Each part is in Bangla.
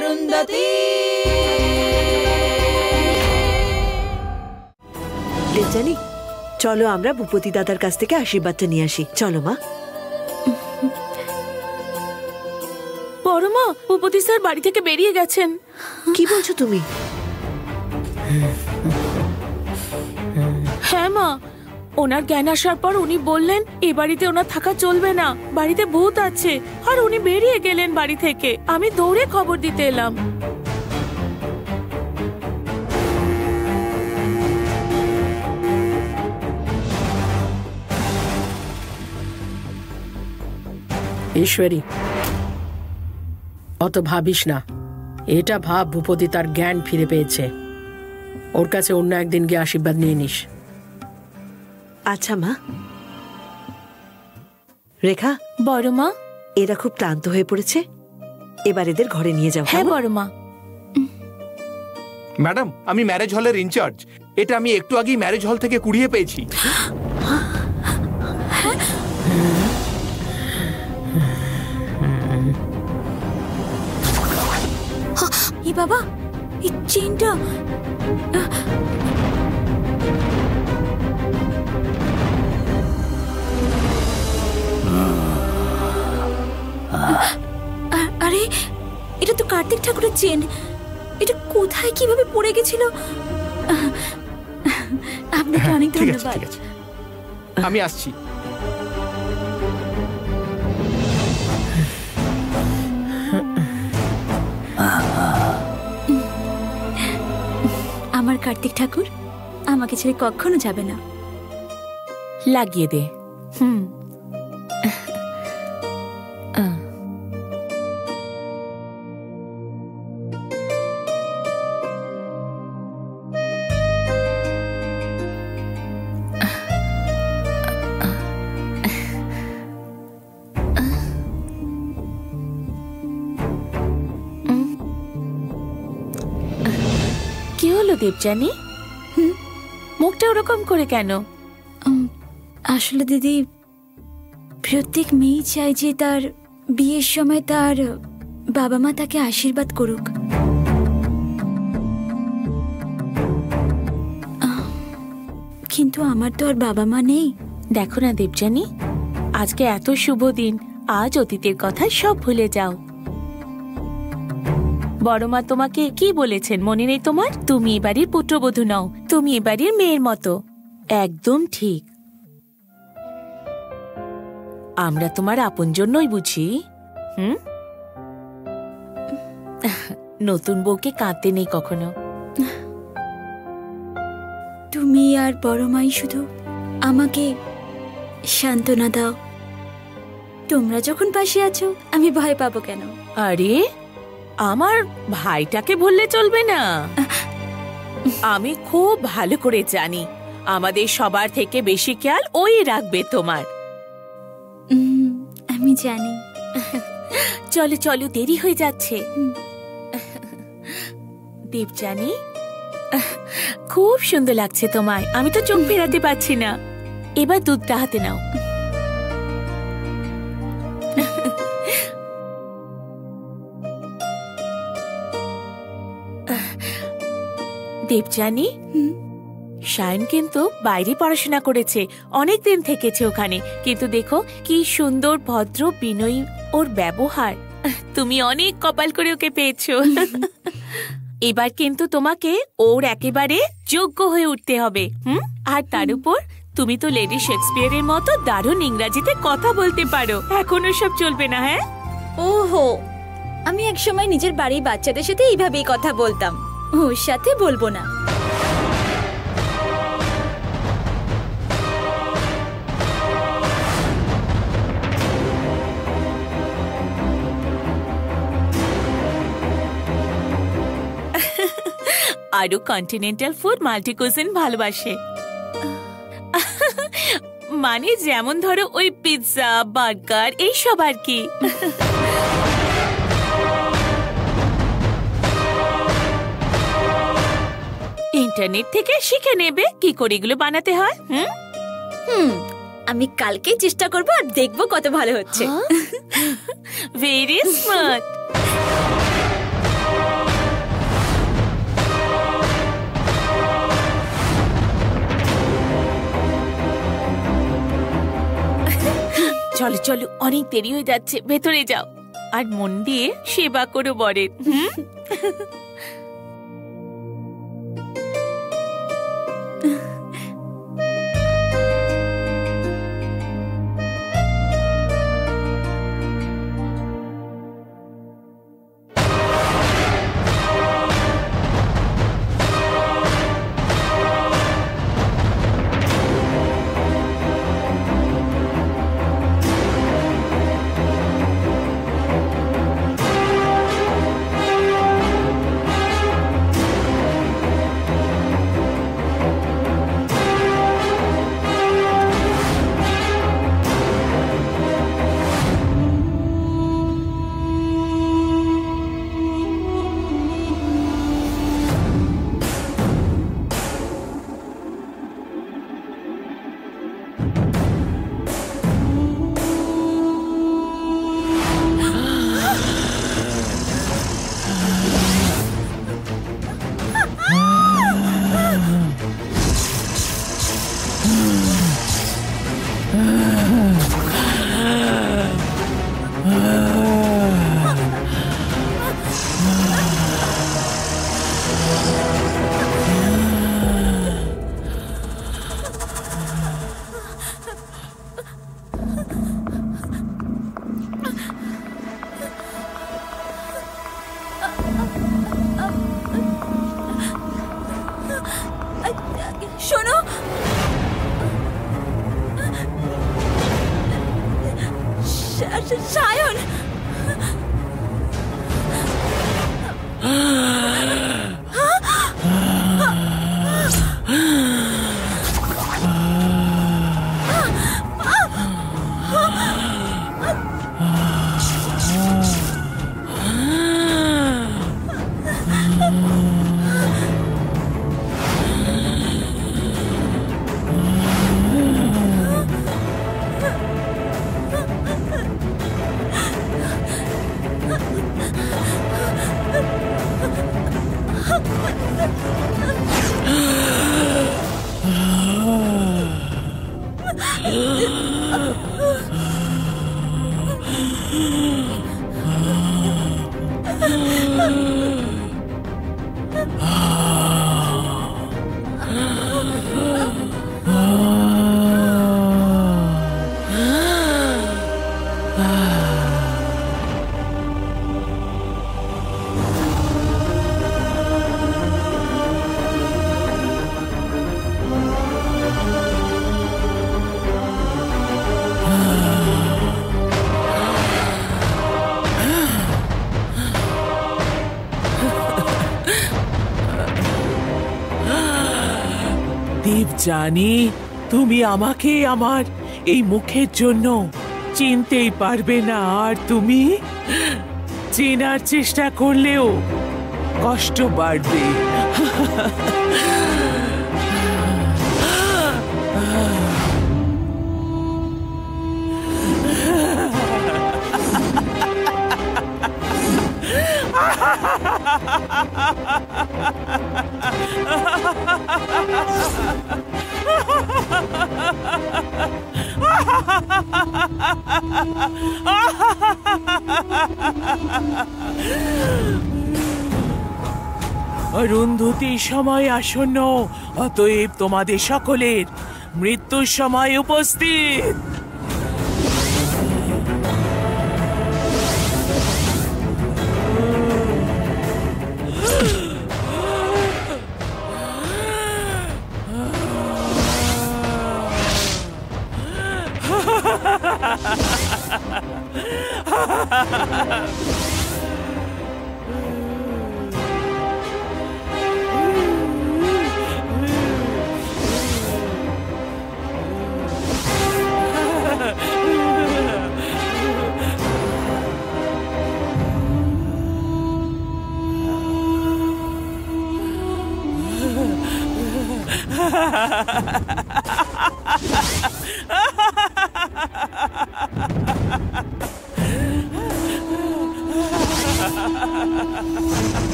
अरुंधति। डेबजानी चलो आमरा भूपति दादार काछ थेके आशीर्वादटा निये आसि। चलो मा। बड़ो मा भूपति सर बाड़ी थेके बेरिये गेछेन। कि बोलछो तुमी? हाँ मा ओनार ज्ञान आसार पर उनी बोललेन ए बाड़ीते ओनार थाका चलबे ना, बाड़ीते भूत आछे। और उनी बेरिये गेलेन बाड़ी थेके। आमी दौड़े खबर दिते एलाम। ईश्वरी अत भाबिस ना, एटा भाव भूपति तार ज्ञान फिरे पेयेछे। ओर काछे अन्य एकदिन गिये आशीर्वाद निये निस। अच्छा मा। रेखा बड़ो मा एरा खूब क्लांत हये पड़ेछे, एबार एदेर घरे निये जाओ। हाँ बड़ो मा। मैडम आमी मैरेज हलेर इनचार्ज, एटा आमी एकटू आगेई मैरेज हल थेके कुड़िये पेयेछि। ये बाबा ये चेनटा अरे ये तो कार्तिक ठाकुर चेन, ये तो कोथाय किभाबे पड़े गेछिलो। आपने अनेक धन्यवाद। आमी आसछि। आमार कार्तिक ठाकुर आमाके छेड़े कखनो जाबे ना। लागिए दे। देबजानी मुखटा ओरकम करे केन? आसले दीदी प्रत्येक मेये चाय जे तार बियेर समय तार बाबा मा ताके आशीर्वाद करुक। किन्तु आमार तो आर बाबा मा नेई। देखो ना देबजानी आजके एतो शुभ दिन, आज अतीतेर कथा सब भुले जाओ। बड़ो मा तुम्हाके की बोलेछेन मने नेई तोमार? तुमी ए बाड़ीर पुत्रबधू नाओ, तुमी ए बाड़ीर मेयेर मतो। एकदम ठीक। आमरा तोमार आपनजन नई बुझी? नतुन बउके कांदते नेई कखनो। तुमी आर बड़ो माई शुधु आमाके शांतना दाओ। तोमरा जखन पाशे आछो आमी भय पाबो केन? अरे আমার ভাইটাকে ভুললে চলবে না। আমি খুব ভালো করে জানি আমাদের সবার থেকে বেশি খেয়াল ওই রাখবে তোমার। আমি জানি। চলো চলো দেরি হয়ে যাচ্ছে। দেবজানি খুব সুন্দর লাগছে তোমায়, আমি তো চোখ ফেরাতে পারছি না। এবার দুধটা হাতে নাও। देबजानी शायन किन्तु बाहरे पढ़ाशोना करेछे अनेक दिन थेकेछे ओखाने, किन्तु देखो कि सुंदर भद्र बिनयी और व्यवहार। तुमी अनेक कपाल करे ओके पेयेछो। एबार किन्तु तोमाके ओर एकेबारे योग्य हये उठते हबे। आर तार उपर तुमी तो लेडी शेक्सपियरेर मतो दारुण इंग्रेजीते कथा बोलते पारो। एखोनो सब चलबे ना। हाँ ओहो आमी एक समय निजेर बाड़ीर बाच्चादेर साथे एइभाबेई कथा बोलताम। ওর সাথে বলবো না। আরো কন্টিনেন্টাল ফুড মাল্টি কুইজিন ভালোবাসে, মানে যেমন ধরো ওই পিৎজা বার্গার এইসব আর কি। इंटरनेट থেকে শিখে নেবে কি করে এগুলো বানাতে হয়। আমি কালকে চেষ্টা করব আর দেখব কত ভালো হচ্ছে। Very smart. चलो चलो अनेक देरी हो जाच्छे भेतरे जाओ और मन दिए सेवा करो बरेर জানি তুমি আমাকে আমার এই মুখের জন্য চিনতেই পারবে না আর তুমি চেনার চেষ্টা করলেও কষ্ট বাড়বে অরুন্ধতির সময় আসন্ন অতএব তোমাদের সকলের মৃত্যুর সময় উপস্থিত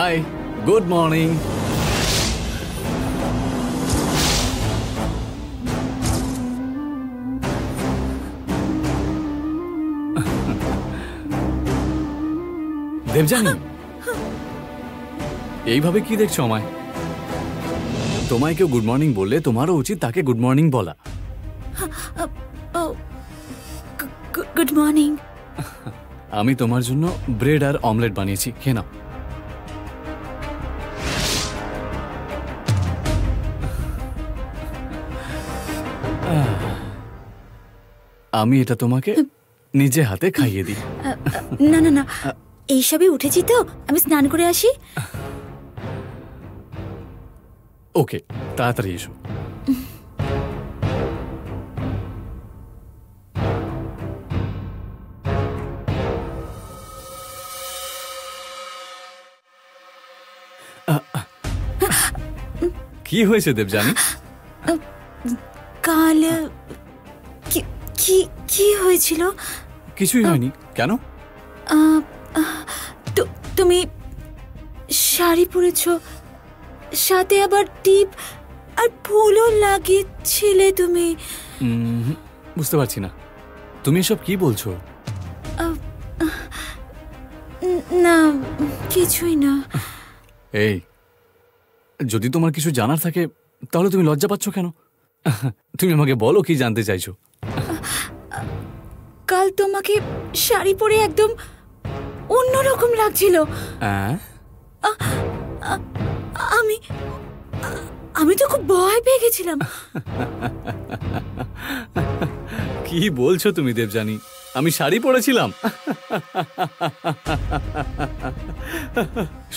Hi, good morning. देवजानी এইভাবে কি দেখছো আমায়? তোমায় কেউ গুড মর্নিং বললে তোমারও উচিত তাকে গুড মর্নিং বলা। Good morning. আমি তোমার জন্য ব্রেড আর অমলেট বানিয়েছি, খেয়ে নাও। আমি এটা তোমাকে নিজে হাতে খাইয়ে দিই। না না না, এই সবে উঠেছি তো, আমি স্নান করে আসি। ওকে, তাড়াতাড়ি এসো। কি হয়েছে দেবজানি? কাল যদি তোমার কিছু জানার থাকে তাহলে তুমি লজ্জা পাচ্ছ কেন? তুমি আমাকে বলো কি জানতে চাইছো। কাল তোমাকে শাড়ি পরে একদম অন্যরকম লাগছিল। আমি তো খুব ভয় পেয়ে গেছিলাম। কি বলছো তুমি দেবজানি? আমি শাড়ি পরেছিলাম?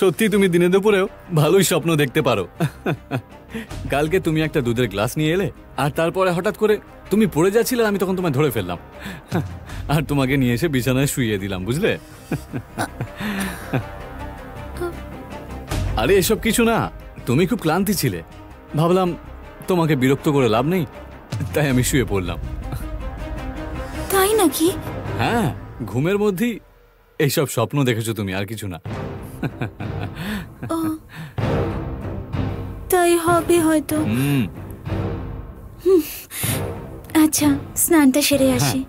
সত্যি তুমি দিনে দুপুরেও ভালোই স্বপ্ন দেখতে পারো। কালকে তুমি একটা দুধের গ্লাস নিয়ে এলে আর তারপরে হঠাৎ করে তুমি পড়ে যাচ্ছিলে, আমি তখন তোমায় ধরে ফেললাম আর তোমাকে নিয়ে এসে বিছানায় শুইয়ে দিলাম, বুঝলে? আরে এসব কিছু না, তুমি খুব ক্লান্তি ছিলে, ভাবলাম তোমাকে বিরক্ত করে লাভ নেই, তাই আমি শুয়ে পড়লাম। তাই নাকি? হ্যাঁ, ঘুমের মধ্যেই এইসব স্বপ্ন দেখেছো তুমি, আর কিছু না। তাই হবে হয়তো। আচ্ছা, স্নানটা সেরে আসি।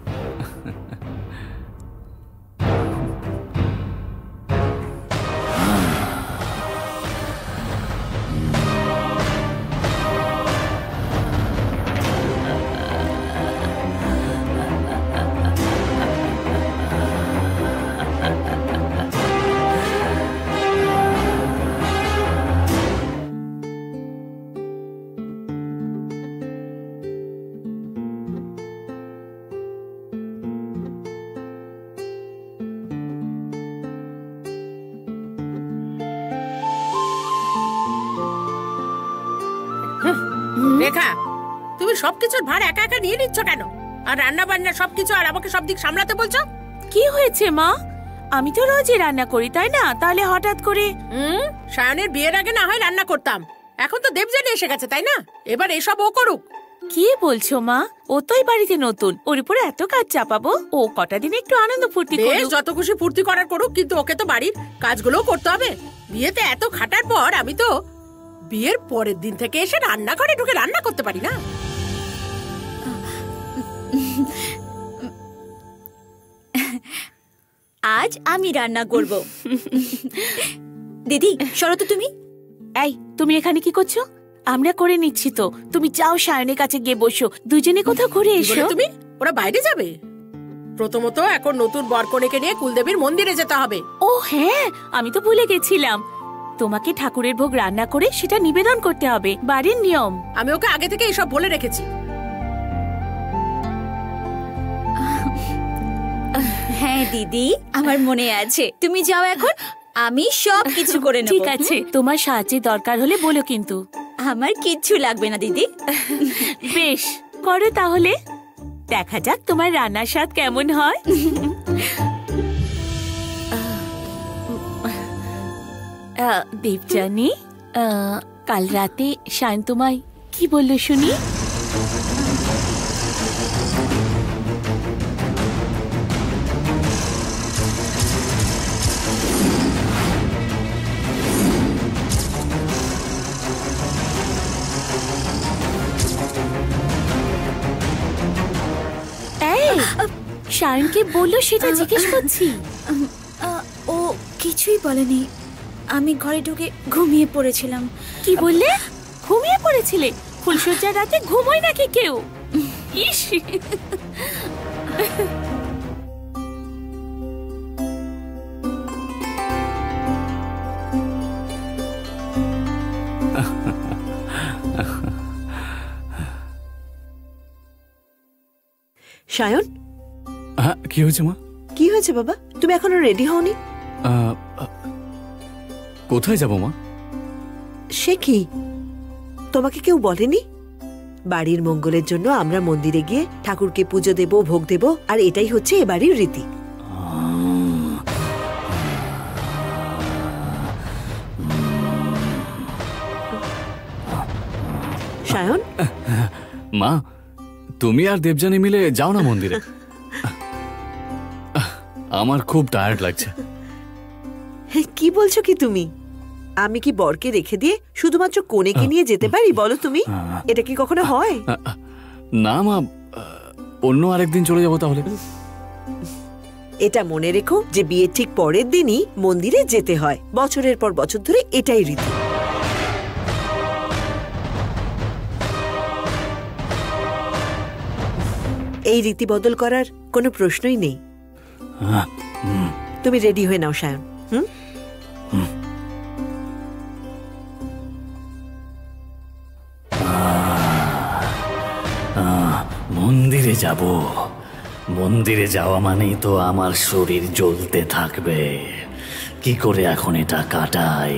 সবকিছুর ভার একা একা নিয়ে নিচ্ছ কেন? আর রান্না বান্না সবকিছু আর আমাকে সব দিক সামলাতে বলছো? কি হয়েছে মা, আমি তো রোজই রান্না করি, তাই না? তাহলে হঠাৎ করে সায়নের বিয়ের আগে না হয় রান্না করতাম, এখন তো দেবজানি এসে গেছে, তাই না? এবার এসব ও করুক। কি বলছো মা, ও তো এই বাড়িতে নতুন, ওর উপরে এত কাজ চাপাবো? ও কটা দিন একটু আনন্দ ফুর্তি করুক, যত খুশি ফুর্তি করার করুক, কিন্তু ওকে তো বাড়ির কাজগুলো করতে হবে। বিয়েতে এত খাটার পর আমি তো বিয়ের পরের দিন থেকে এসে রান্নাঘরে ঢুকে রান্না করতে পারি না। আজ আমি রান্না করব। দিদি সরো তো তুমি। তোমাকে ঠাকুরের ভোগ রান্না করে সেটা নিবেদন করতে হবে, বাড়ির নিয়ম। আমি ওকে আগে থেকে এসব বলে রেখেছি। হ্যাঁ দিদি, আমার মনে আছে, তুমি যাও এখন, আমি সব কিছু করে নেব। ঠিক আছে, তোমার সাহায্যের দরকার হলে বলো কিন্তু। আমার কিচ্ছু লাগবে না দিদি। বেশ, করো তাহলে, দেখা যাক তোমার রান্নার স্বাদ কেমন হয়। দেবজানি, কাল রাতে শায়ন তোমায় কি বলল শুনি? শায়নকে বললো সেটা জিজ্ঞেস করছি। ও কিছুই বলেনি, আমি ঘরে ঢুকে ঘুমিয়ে পড়েছিলাম। কি বললে? ঘুমিয়ে পড়েছিলে? ফুলশয্যার রাতে ঘুমোয় নাকি কেউ? ইস, শায়ন কি হয়েছে? মা কি হয়েছে? বাবা তুমি এখনো রেডি হওনি। কোথায় যাব মা? সে কি, তোমাকে কেউ বলেনি? বাড়ির মঙ্গলের জন্য আমরা মন্দিরে গিয়ে ঠাকুরকে পুজো দেব, ভোগ দেব, আর এটাই হচ্ছে এ বাড়ির রীতি। শায়ন। মা তুমি আর দেবজানি মিলে যাও না মন্দিরে, আমার খুব টায়ার্ড লাগছে। কি বলছো কি তুমি? আমি কি বরকে রেখে দিয়ে শুধুমাত্র কোনেকে নিয়ে যেতে পারি বলো তুমি? এটা কি কখনো হয়? না মা, অন্য আরেকদিন চলে যাব তাহলে। এটা মনে রেখো যে বিয়ের ঠিক পরের দিনই মন্দিরে যেতে হয়, বছরের পর বছর ধরে এটাই রীতি। এই রীতি বদল করার কোনো প্রশ্নই নেই। তুমি রেডি হয়ে নাও শায়ন। হুম, মন্দিরে যাব। মন্দিরে যাওয়া মানেই তো আমার শরীর জ্বলতে থাকবে। কি করে এখন এটা কাটাই?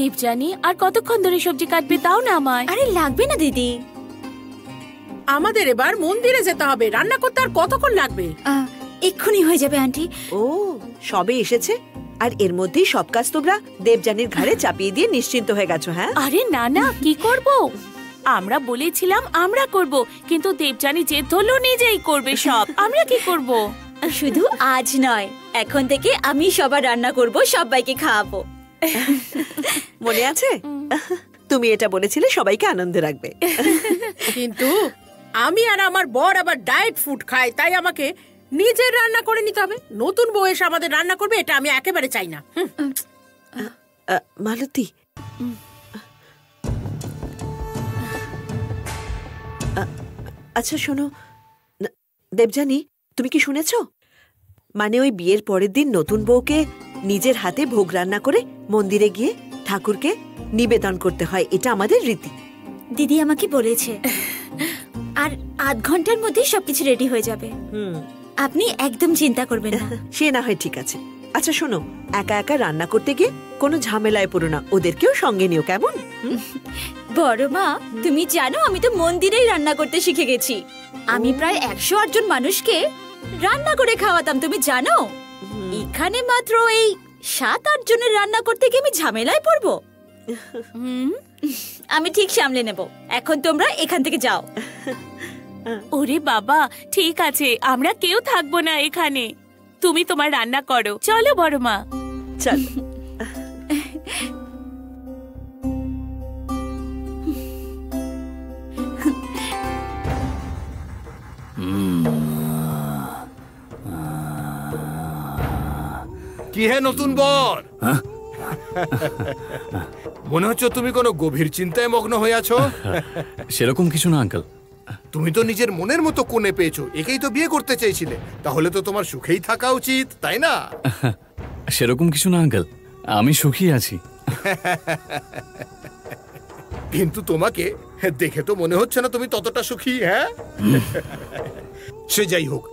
দেবজানি, আর কতক্ষণ ধরে সবজি কাটবে? তাও না আমায়। আরে লাগবে না দিদি, আমাদের এবার মন্দিরে যেতে হবে। রান্না করতে আর কতক্ষণ লাগবে? এক্ষুনি হয়ে যাবে আন্টি। ও সবে এসেছে, আর এর মধ্যে সব কাজ তোমরা দেবজানির ঘাড়ে চাপিয়ে দিয়ে নিশ্চিন্ত হয়ে গেছো? হ্যাঁ। আরে না না, কি করব? আমরা বলেছিলাম আমরা করব, কিন্তু দেবজানি যে ধরলো নিজেই করবে সব। আমরা কি করব? শুধু আজ নয়, এখন থেকে আমি সবার রান্না করব, সবাইকে খাওয়াবো। মনে আছে তুমি এটা বলেছিলে সবাইকে আনন্দে রাখবে। কিন্তু আমি আর আমার বর আবার ডায়েট ফুড খাই, তাই আমাকে নিজের রান্না করে নিতে হবে। নতুন বউ এসে আমাদের রান্না করবে, এটা আমি একেবারে চাই না। মালতী, আচ্ছা শোনো, দেবজানি তুমি কি শুনেছো? মানে ওই বিয়ের পরের দিন নতুন বউকে নিজের হাতে ভোগ রান্না করে মন্দিরে গিয়ে ঠাকুরকে নিবেদন করতে হয়, এটা আমাদের রীতি। দিদি আমাকে বলেছে, আর আধ ঘন্টার মধ্যে সবকিছু রেডি হয়ে যাবে। আপনি একদম চিন্তা করবেন না। সে না হয় ঠিক আছে। আচ্ছা শোনো, একা একা রান্না করতে গিয়ে কোনো ঝামেলায় পড়ো না, ওদেরকেও সঙ্গে নিও, কেমন? বড় মা তুমি জানো আমি তো মন্দিরেই রান্না করতে শিখে গেছি। আমি প্রায় 108 জন মানুষকে রান্না করে খাওয়াতাম, তুমি জানো? এখানে মাত্র এই 7-8 জনের রান্না করতে গিয়ে আমি ঝামেলায় পড়বো? আমি ঠিক সামলে নেব। এখন তোমরা এখান থেকে যাও। ওরে বাবা, ঠিক আছে, আমরা কেউ থাকবো না এখানে, তুমি তোমার রান্না করো। চলো বড় মা, চলো। কিহে নতুন বর? মনে হচ্ছে তুমি কোনো গভীর চিন্তায় মগ্ন হয়ে আছো। সেরকম কিছু না আঙ্কেল। তুমি তো নিজের মনের মতো কোণে পেয়েছো, একেই তো বিয়ে করতে চাইছিলে, তাহলে তো তোমার সুখেই থাকা উচিত, তাই না? সেরকম কিছু না আঙ্কেল, আমি সুখী আছি। কিন্তু তোমাকে দেখে তো মনে হচ্ছে না তুমি ততটা সুখী। হ্যাঁ সে যাই হোক,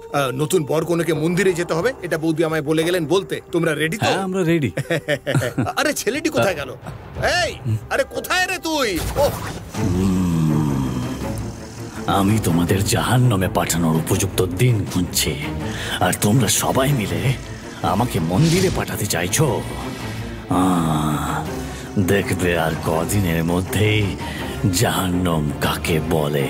নতুন বর কোনকে মন্দিরে যেতে হবে এটা বৌদি আমায় বলে গেলেন বলতে। তোমরা রেডি তো? আমরা রেডি। আরে ছেলেটি কোথায় গেল? এই আরে কোথায় রে তুই? আমি তোমাদের জাহান্নামে পাঠানোর উপযুক্ত দিন খুঁজছি, আর তোমরা সবাই মিলে আমাকে মন্দিরে পাঠাতে চাইছো। দেখবে আর কদিনের মধ্যেই জাহান্নাম কাকে বলে।